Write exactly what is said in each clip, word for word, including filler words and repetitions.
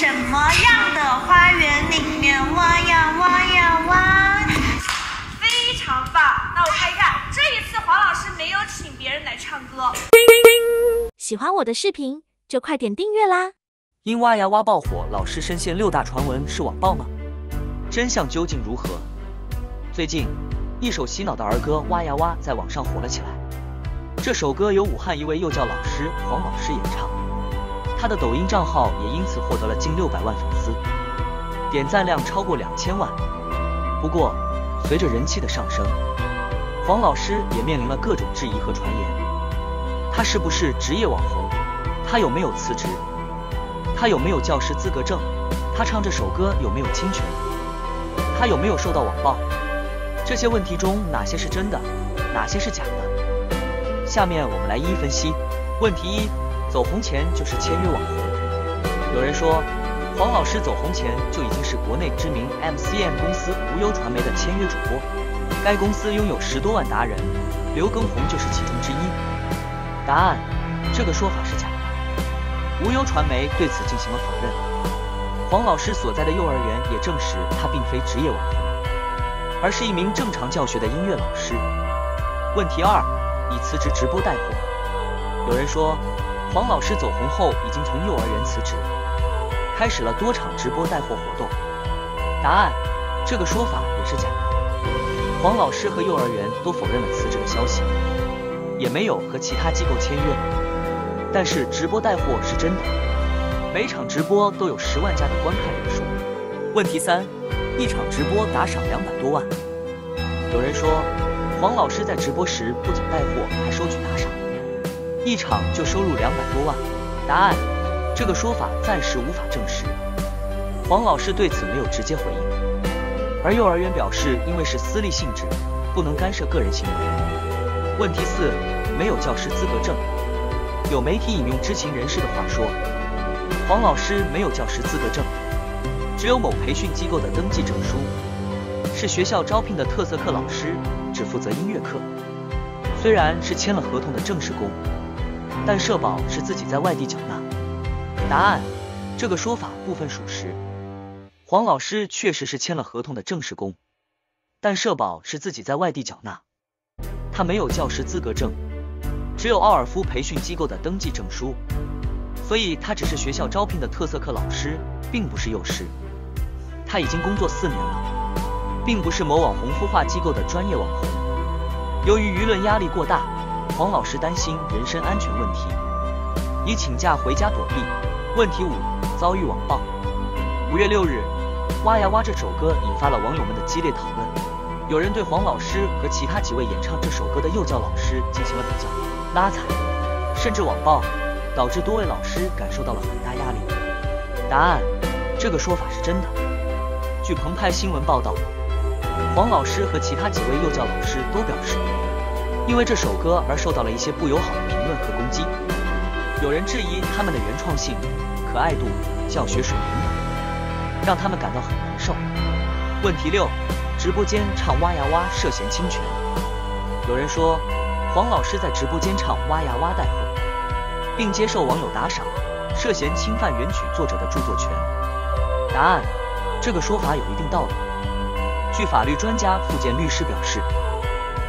什么样的花园里面挖呀挖呀挖？非常棒！那我看一看，这一次黄老师没有请别人来唱歌。喜欢我的视频就快点订阅啦！因挖呀挖爆火，老师深陷六大传闻是网暴吗？真相究竟如何？最近，一首洗脑的儿歌《挖呀挖》在网上火了起来。这首歌由武汉一位幼教老师黄老师演唱，他的抖音账号也因此获得了近六百万粉丝，点赞量超过两千万。不过，随着人气的上升，黄老师也面临了各种质疑和传言：他是不是职业网红？他有没有辞职？他有没有教师资格证？他唱这首歌有没有侵权？他有没有受到网暴？这些问题中，哪些是真的，哪些是假的？下面我们来一一分析。问题一：走红前就是签约网红。有人说，黄老师走红前就已经是国内知名 M C N 公司无忧传媒的签约主播，该公司拥有十多万达人，刘畊宏就是其中之一。答案：这个说法是假的。无忧传媒对此进行了否认。黄老师所在的幼儿园也证实，他并非职业网红，而是一名正常教学的音乐老师。问题二：以辞职直播带火。有人说，黄老师走红后已经从幼儿园辞职，开始了多场直播带货活动。答案：这个说法也是假的。黄老师和幼儿园都否认了辞职的消息，也没有和其他机构签约。但是直播带货是真的，每场直播都有十万加的观看人数。问题三：一场直播打赏两百多万。有人说，黄老师在直播时不仅带货，还收取打赏，一场就收入两百多万。答案：这个说法暂时无法证实。黄老师对此没有直接回应，而幼儿园表示，因为是私立性质，不能干涉个人行为。问题四：没有教师资格证。有媒体引用知情人士的话说，黄老师没有教师资格证，只有某培训机构的登记证书，是学校招聘的特色课老师，只负责音乐课。虽然是签了合同的正式工，但社保是自己在外地缴纳。答案：这个说法部分属实。黄老师确实是签了合同的正式工，但社保是自己在外地缴纳。他没有教师资格证，只有奥尔夫培训机构的登记证书，所以他只是学校招聘的特色课老师，并不是幼师。他已经工作四年了，并不是某网红孵化机构的专业网红。由于舆论压力过大，黄老师担心人身安全问题，已请假回家躲避。问题五：遭遇网暴。五月六日，挖呀挖这首歌引发了网友们的激烈讨论。有人对黄老师和其他几位演唱这首歌的幼教老师进行了比较、拉踩，甚至网暴，导致多位老师感受到了很大压力。答案：这个说法是真的。据澎湃新闻报道，黄老师和其他几位幼教老师都表示，因为这首歌而受到了一些不友好的评论和攻击。有人质疑他们的原创性、可爱度、教学水平等，让他们感到很难受。问题六：直播间唱挖呀挖涉嫌侵权。有人说，黄老师在直播间唱挖呀挖带货，并接受网友打赏，涉嫌侵犯原曲作者的著作权。答案：这个说法有一定道理。据法律专家傅健律师表示，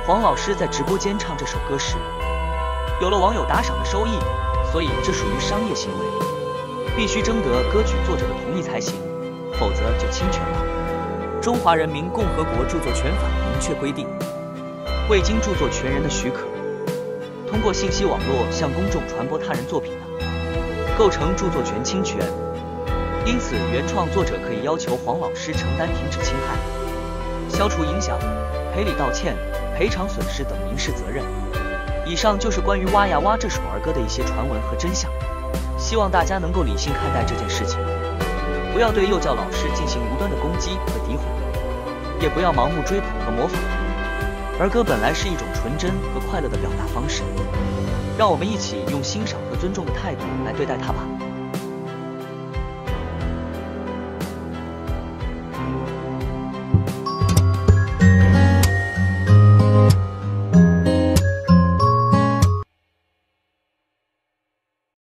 黄老师在直播间唱这首歌时，有了网友打赏的收益，所以这属于商业行为，必须征得歌曲作者的同意才行，否则就侵权了。《中华人民共和国著作权法》明确规定，未经著作权人的许可，通过信息网络向公众传播他人作品的，构成著作权侵权。因此，原创作者可以要求黄老师承担停止侵害、消除影响、赔礼道歉、赔偿损失等民事责任。以上就是关于《挖呀挖》这首儿歌的一些传闻和真相，希望大家能够理性看待这件事情，不要对幼教老师进行无端的攻击和诋毁，也不要盲目追捧和模仿。儿歌本来是一种纯真和快乐的表达方式，让我们一起用欣赏和尊重的态度来对待它吧。